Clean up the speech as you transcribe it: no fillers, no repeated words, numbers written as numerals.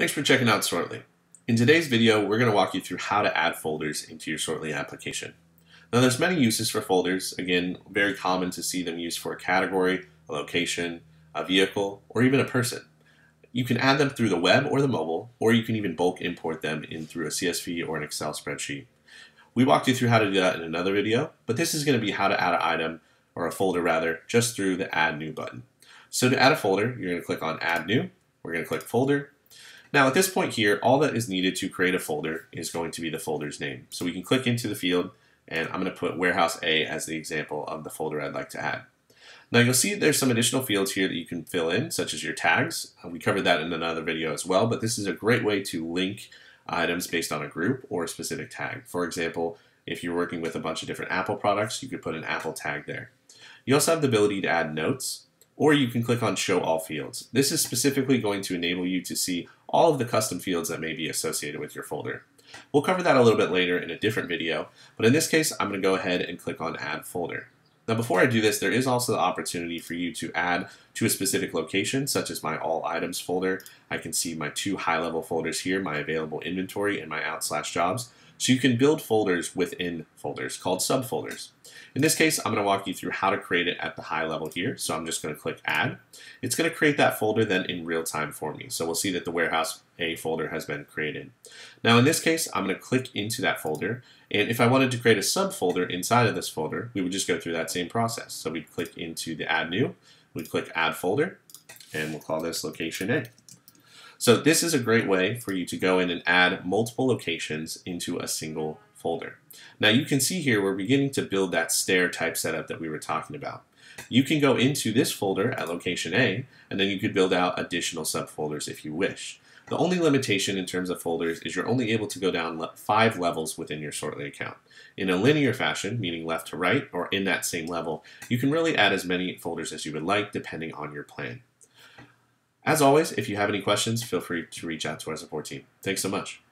Thanks for checking out Sortly. In today's video, we're going to walk you through how to add folders into your Sortly application. Now, there's many uses for folders. Again, very common to see them used for a category, a location, a vehicle, or even a person. You can add them through the web or the mobile, or you can even bulk import them in through a CSV or an Excel spreadsheet. We walked you through how to do that in another video, but this is going to be how to add an item, or a folder rather, just through the Add New button. So to add a folder, you're going to click on Add New. We're going to click Folder. Now at this point here, all that is needed to create a folder is going to be the folder's name. So we can click into the field, and I'm going to put Warehouse A as the example of the folder I'd like to add. Now you'll see there's some additional fields here that you can fill in, such as your tags. We covered that in another video as well, but this is a great way to link items based on a group or a specific tag. For example, if you're working with a bunch of different Apple products, you could put an Apple tag there. You also have the ability to add notes, or you can click on Show All Fields. This is specifically going to enable you to see all of the custom fields that may be associated with your folder. We'll cover that a little bit later in a different video, but in this case, I'm going to go ahead and click on Add Folder. Now before I do this, there is also the opportunity for you to add to a specific location, such as my All Items folder. I can see my two high-level folders here, my Available Inventory and my Out/Jobs. So you can build folders within folders called subfolders. In this case, I'm going to walk you through how to create it at the high level here. So I'm just going to click Add. It's going to create that folder then in real time for me. So we'll see that the Warehouse A folder has been created. Now in this case, I'm going to click into that folder. And if I wanted to create a subfolder inside of this folder, we would just go through that same process. So we'd click into the Add New, we'd click Add Folder, and we'll call this Location A. So this is a great way for you to go in and add multiple locations into a single folder. Now you can see here we're beginning to build that stair type setup that we were talking about. You can go into this folder at Location A, and then you could build out additional subfolders if you wish. The only limitation in terms of folders is you're only able to go down 5 levels within your Sortly account. In a linear fashion, meaning left to right, or in that same level, you can really add as many folders as you would like depending on your plan. As always, if you have any questions, feel free to reach out to our support team. Thanks so much.